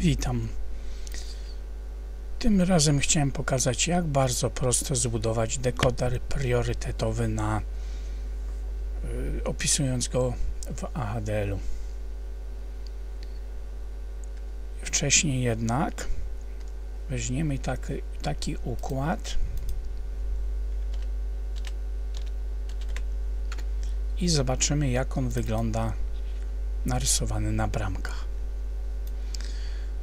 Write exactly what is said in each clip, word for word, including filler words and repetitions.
Witam. Tym razem chciałem pokazać, jak bardzo prosto zbudować dekoder priorytetowy na yy, opisując go w A H D L-u. Wcześniej jednak weźmiemy taki, taki układ i zobaczymy, jak on wygląda narysowany na bramkach.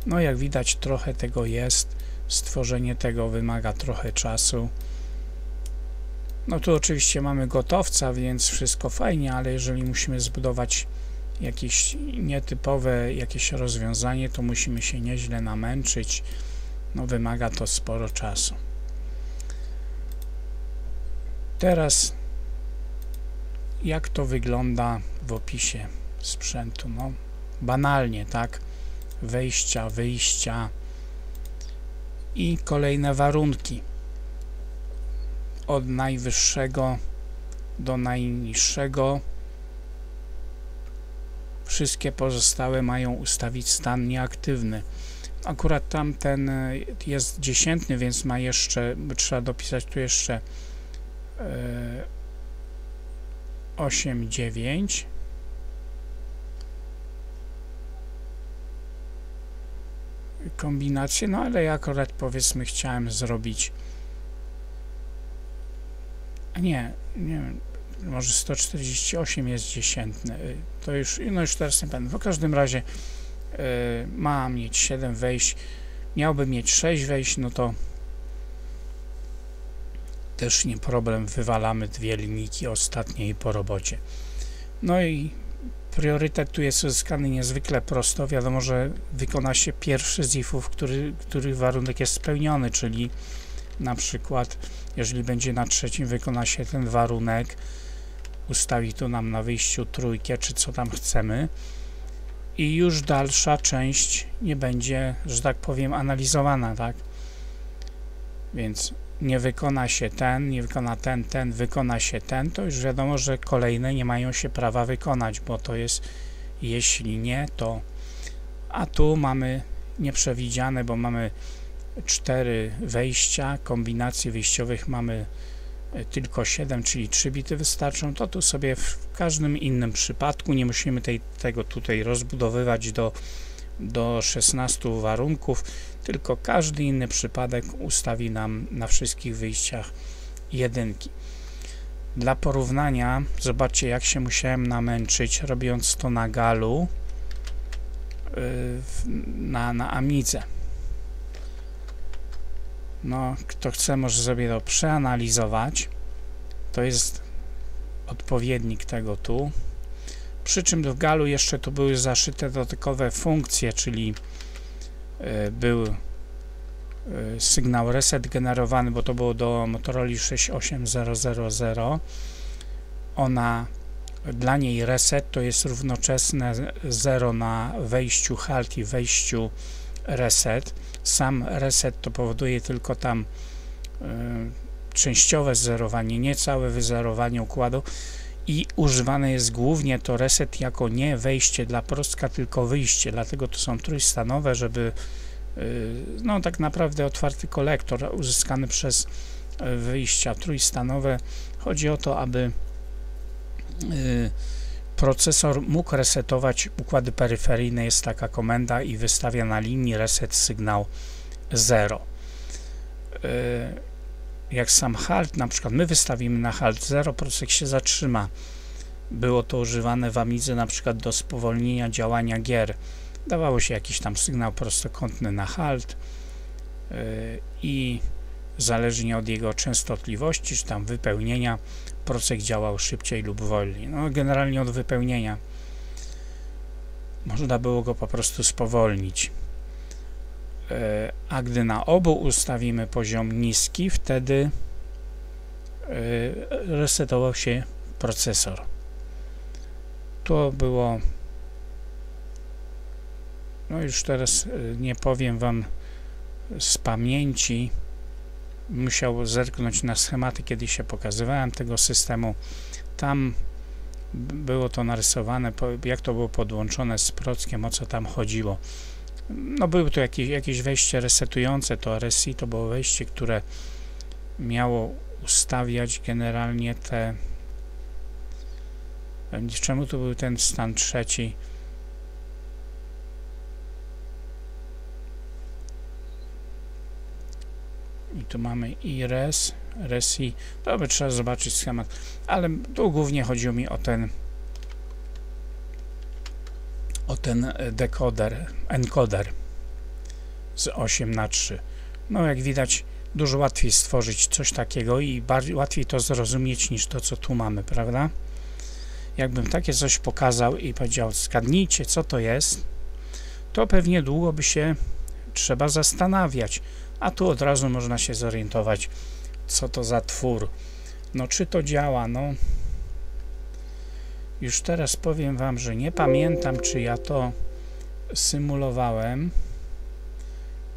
No, jak widać, trochę tego jest. Stworzenie tego wymaga trochę czasu. No tu oczywiście mamy gotowca, więc wszystko fajnie, ale jeżeli musimy zbudować jakieś nietypowe jakieś rozwiązanie, to musimy się nieźle namęczyć. No, wymaga to sporo czasu. Teraz jak to wygląda w opisie sprzętu? No, banalnie, tak? Wejścia, wyjścia i kolejne warunki od najwyższego do najniższego. Wszystkie pozostałe mają ustawić stan nieaktywny. Akurat tamten jest dziesiętny, więc ma jeszcze, trzeba dopisać tu jeszcze osiem, dziewięć. Kombinacje, no ale ja akurat, powiedzmy, chciałem zrobić, nie, nie wiem, może sto czterdzieści osiem jest dziesiętny, to już, no już teraz nie będę, w każdym razie yy, ma mieć siedem wejść, miałby mieć sześć wejść, no to też nie problem, wywalamy dwie linijki ostatnie i po robocie. No i priorytet tu jest uzyskany niezwykle prosto. Wiadomo, że wykona się pierwszy z ifów, który, których warunek jest spełniony, czyli na przykład, jeżeli będzie na trzecim, wykona się ten warunek, ustawi tu nam na wyjściu trójkę, czy co tam chcemy, i już dalsza część nie będzie, że tak powiem, analizowana, tak? Więc nie wykona się ten, nie wykona ten, ten, wykona się ten, to już wiadomo, że kolejne nie mają się prawa wykonać, bo to jest, jeśli nie, to... A tu mamy nieprzewidziane, bo mamy cztery wejścia, kombinacji wyjściowych mamy tylko siedem, czyli trzy bity wystarczą, to tu sobie w każdym innym przypadku, nie musimy tej, tego tutaj rozbudowywać do... do szesnastu warunków, tylko każdy inny przypadek ustawi nam na wszystkich wyjściach jedynki. Dla porównania, zobaczcie, jak się musiałem namęczyć, robiąc to na galu, na, na Amidze. No, kto chce, może sobie to przeanalizować. To jest odpowiednik tego tu. Przy czym w galu jeszcze tu były zaszyte dodatkowe funkcje, czyli był sygnał reset generowany, bo to było do Motorola sześć osiem zero zero zero. Ona, dla niej reset to jest równoczesne zero na wejściu halt i wejściu reset. Sam reset to powoduje tylko tam y, częściowe zerowanie, nie całe wyzerowanie układu. I używane jest głównie to reset jako nie wejście dla prostka, tylko wyjście, dlatego to są trójstanowe, żeby no tak naprawdę otwarty kolektor uzyskany przez wyjścia trójstanowe. Chodzi o to, aby procesor mógł resetować układy peryferyjne, jest taka komenda, i wystawia na linii reset sygnał zero. Jak sam halt, na przykład my wystawimy na halt zero, procesor się zatrzyma. Było to używane w Amidze na przykład do spowolnienia działania gier. Dawało się jakiś tam sygnał prostokątny na halt yy, i zależnie od jego częstotliwości, czy tam wypełnienia, procesor działał szybciej lub wolniej. No, generalnie od wypełnienia. Można było go po prostu spowolnić. A gdy na obu ustawimy poziom niski, wtedy resetował się procesor. To było, no już teraz nie powiem wam z pamięci, musiał zerknąć na schematy, kiedy się pokazywałem tego systemu. Tam było to narysowane, jak to było podłączone z prockiem, o co tam chodziło. No były tu jakieś, jakieś wejście resetujące, to R S I to było wejście, które miało ustawiać generalnie te... Czemu tu był ten stan trzeci? I tu mamy I-RES, R S I. Dobra, trzeba zobaczyć schemat, ale tu głównie chodziło mi o ten o ten dekoder, encoder z osiem na trzy. No jak widać, dużo łatwiej stworzyć coś takiego i bardziej, łatwiej to zrozumieć niż to, co tu mamy, prawda? Jakbym takie coś pokazał i powiedział, zgadnijcie, co to jest, to pewnie długo by się trzeba zastanawiać, a tu od razu można się zorientować, co to za twór. No czy to działa, no... Już teraz powiem wam, że nie pamiętam, czy ja to symulowałem.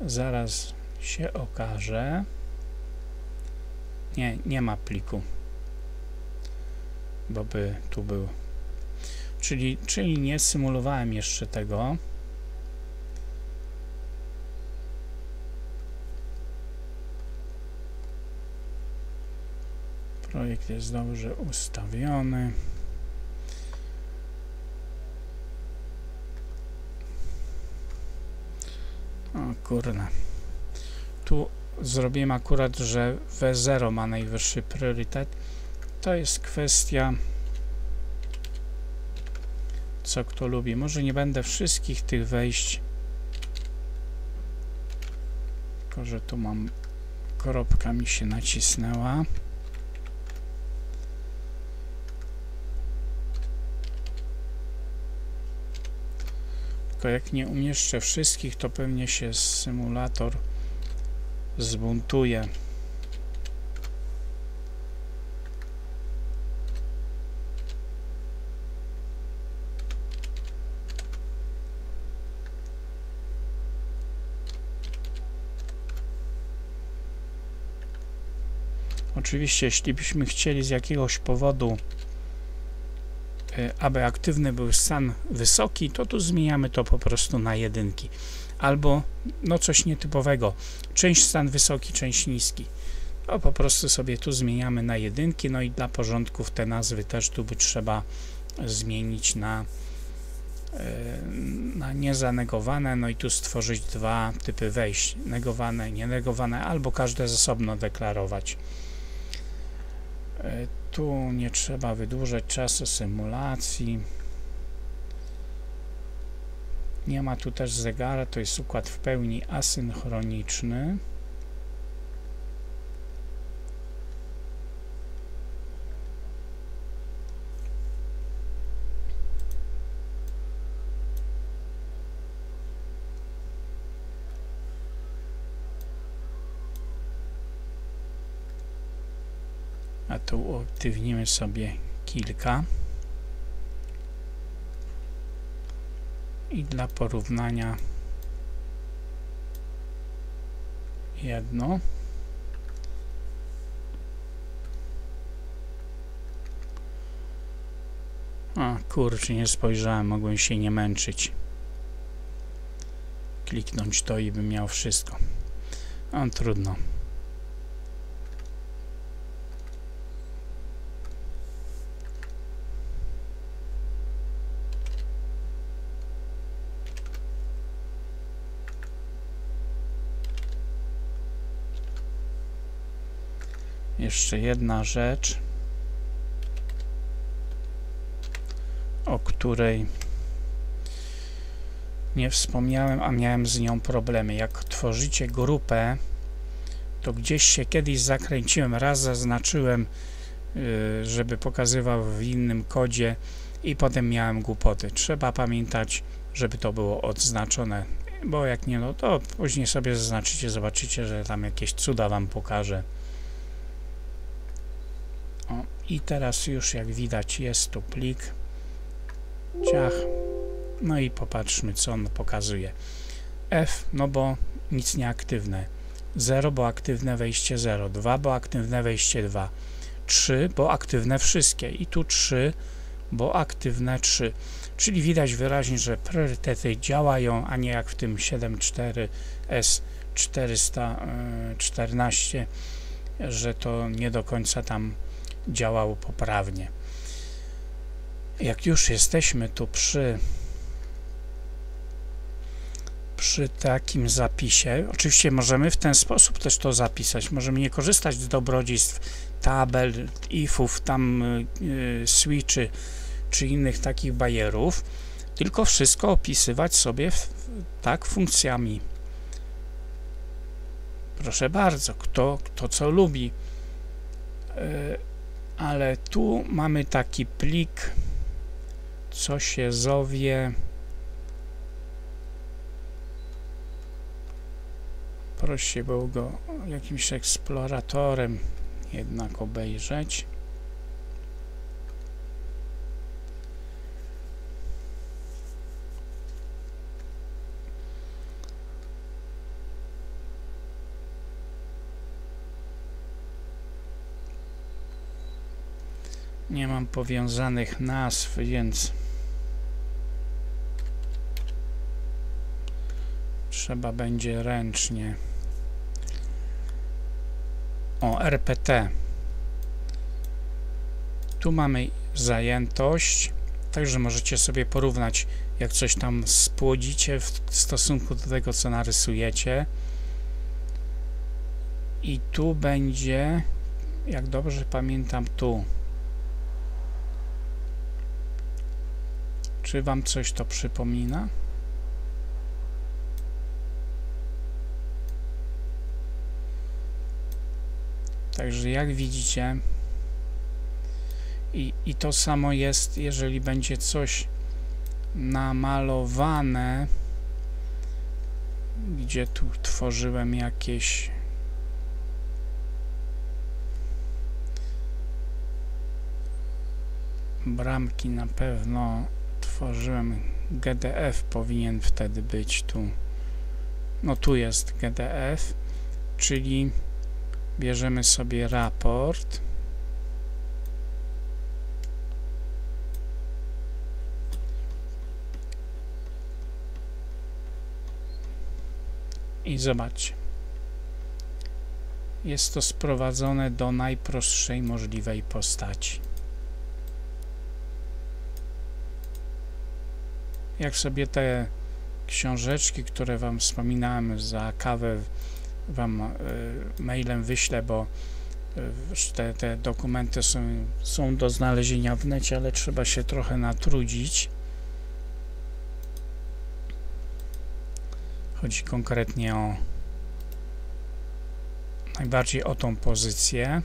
Zaraz się okaże. Nie, nie ma pliku. Bo by tu był. Czyli, czyli nie symulowałem jeszcze tego. Projekt jest dobrze ustawiony. O kurna. Tu zrobiłem akurat, że W zero ma najwyższy priorytet. To jest kwestia, co kto lubi. Może nie będę wszystkich tych wejść. Tylko, że tu mam kropka mi się nacisnęła. Tylko jak nie umieszczę wszystkich, to pewnie się symulator zbuntuje. Oczywiście, jeśli byśmy chcieli z jakiegoś powodu, aby aktywny był stan wysoki, to tu zmieniamy to po prostu na jedynki. Albo, no coś nietypowego, część stan wysoki, część niski. To po prostu sobie tu zmieniamy na jedynki, no i dla porządków te nazwy też tu by trzeba zmienić na, na niezanegowane, no i tu stworzyć dwa typy wejść, negowane, nienegowane, albo każde z osobna deklarować. Tu nie trzeba wydłużać czasu symulacji. Nie ma tu też zegara, to jest układ w pełni asynchroniczny. A tu uaktywnimy sobie kilka i dla porównania jedno, a kurczę, nie spojrzałem, mogłem się nie męczyć, kliknąć to i bym miał wszystko, a trudno. Jeszcze jedna rzecz, o której nie wspomniałem, a miałem z nią problemy. Jak tworzycie grupę, to gdzieś się kiedyś zakręciłem, raz zaznaczyłem, żeby pokazywał w innym kodzie i potem miałem głupoty. Trzeba pamiętać, żeby to było odznaczone, bo jak nie, no to później sobie zaznaczycie, zobaczycie, że tam jakieś cuda wam pokażę. O, i teraz już jak widać jest tu plik, ciach, no i popatrzmy, co on pokazuje. F, no bo nic nieaktywne, zero, bo aktywne wejście zero, dwa, bo aktywne wejście dwa, trzy, bo aktywne wszystkie i tu trzy, bo aktywne trzy. Czyli widać wyraźnie, że priorytety działają, a nie jak w tym siedem cztery S czterysta czternaście, że to nie do końca tam działało poprawnie. Jak już jesteśmy tu przy, przy takim zapisie, oczywiście możemy w ten sposób też to zapisać, możemy nie korzystać z dobrodziejstw tabel, ifów, tam yy, switchy, czy innych takich bajerów, tylko wszystko opisywać sobie w, tak funkcjami. Proszę bardzo, kto, kto co lubi. Yy, ale tu mamy taki plik, co się zowie prosi było go jakimś eksploratorem jednak obejrzeć. Nie mam powiązanych nazw, więc trzeba będzie ręcznie. O, R P T. Tu mamy zajętość, także możecie sobie porównać, jak coś tam spłodzicie w stosunku do tego, co narysujecie. I tu będzie, jak dobrze pamiętam, tu. Czy wam coś to przypomina? Także jak widzicie, i, i to samo jest, jeżeli będzie coś namalowane, gdzie tu tworzyłem jakieś bramki, na pewno tworzyłem. G D F powinien wtedy być tu. No tu jest G D F, czyli bierzemy sobie raport. I zobaczcie. Jest to sprowadzone do najprostszej możliwej postaci. Jak sobie te książeczki, które wam wspominałem, za kawę wam mailem wyślę, bo te, te dokumenty są, są do znalezienia w necie, ale trzeba się trochę natrudzić. Chodzi konkretnie o najbardziej o tą pozycję,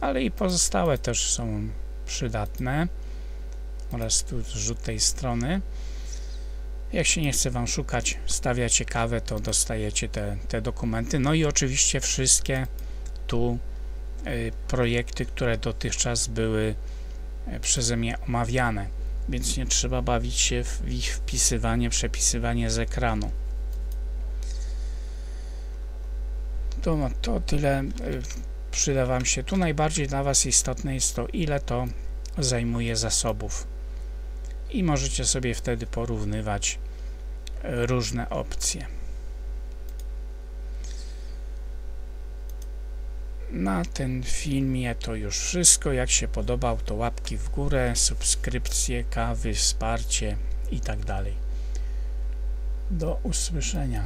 ale i pozostałe też są przydatne. Oraz tu zrzut tej strony. Jak się nie chce wam szukać, stawiacie kawę, to dostajecie te, te dokumenty. No i oczywiście wszystkie tu y, projekty, które dotychczas były przeze mnie omawiane, więc nie trzeba bawić się w ich wpisywanie, przepisywanie z ekranu. To, to tyle y, przyda wam się. Tu najbardziej dla was istotne jest to, ile to zajmuje zasobów. I możecie sobie wtedy porównywać różne opcje. Na tym filmie to już wszystko. Jak się podobał, to łapki w górę, subskrypcje, kawy, wsparcie i tak dalej. Do usłyszenia.